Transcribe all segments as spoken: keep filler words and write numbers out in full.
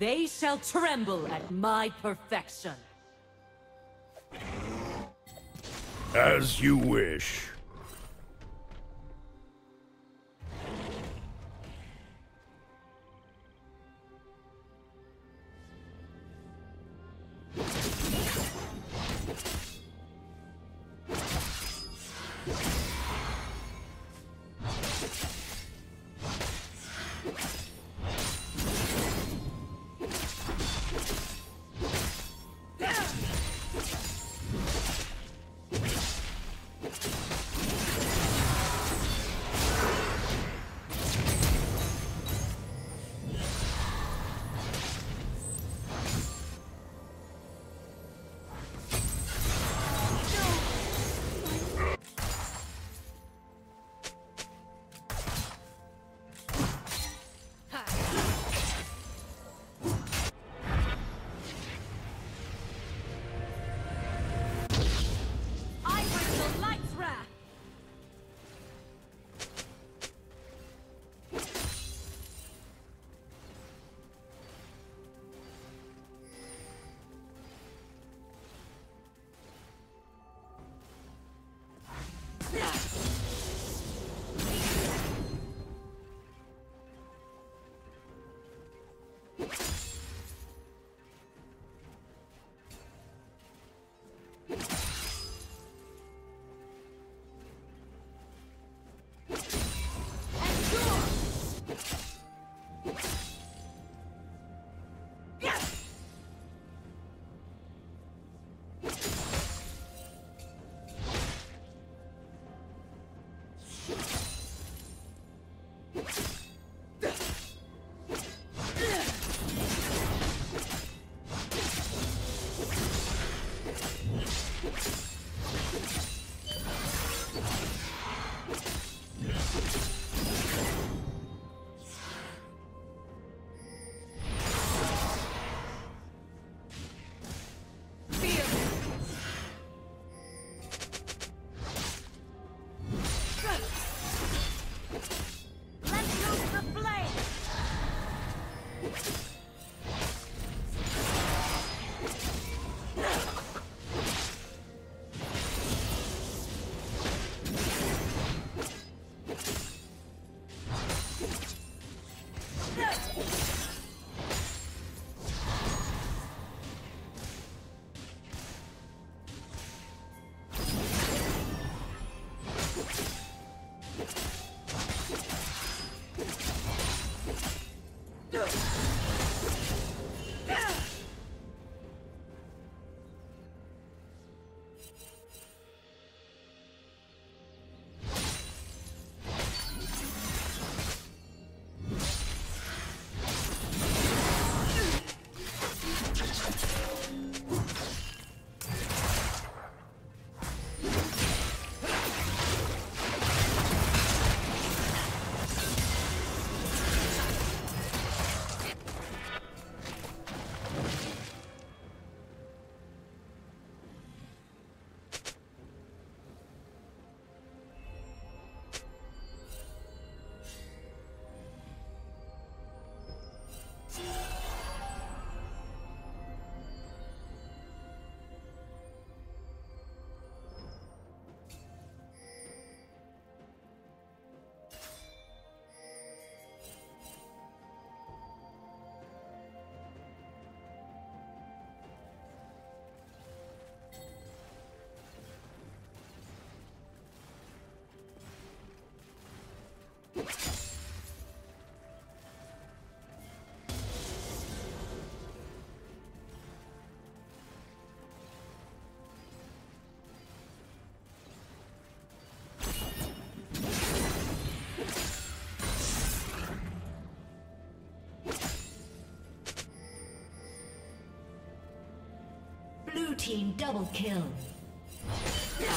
They shall tremble at my perfection. As you wish. Blue team double kill. Yeah.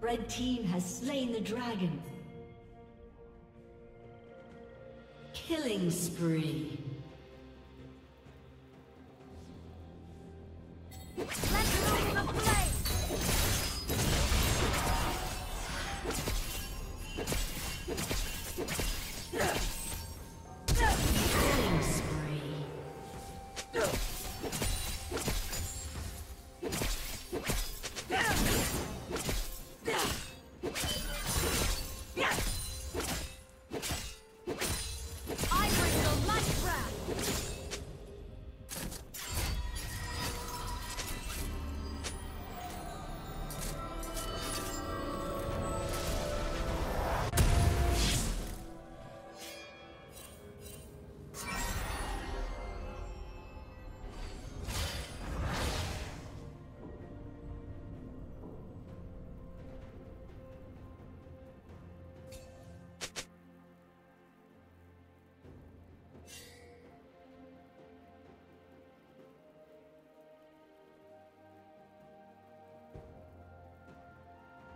Red team has slain the dragon. Killing spree.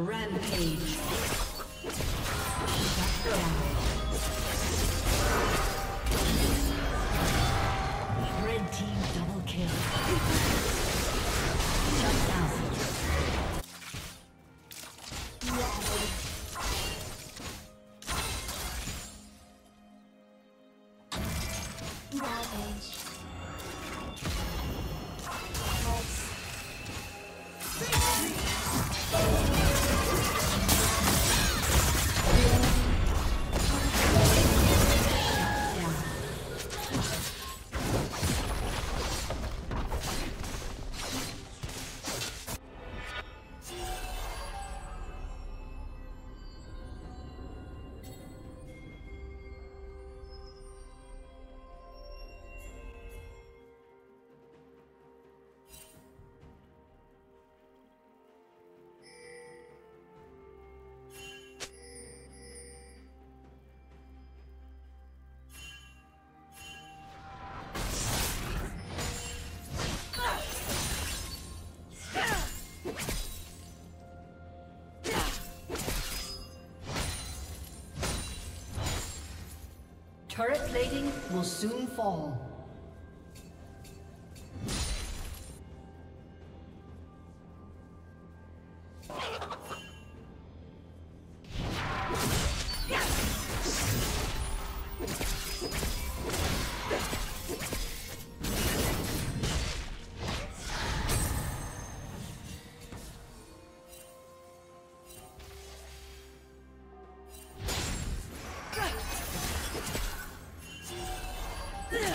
Rampage. Shut down. Red team double kill. Shut down. Turret plating will soon fall. Yeah.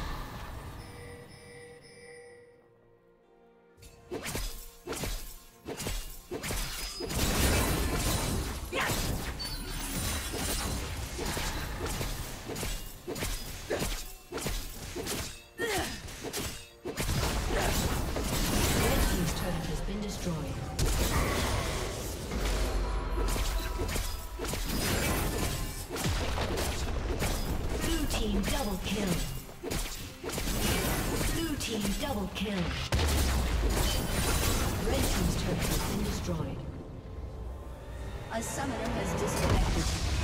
A summoner has disconnected.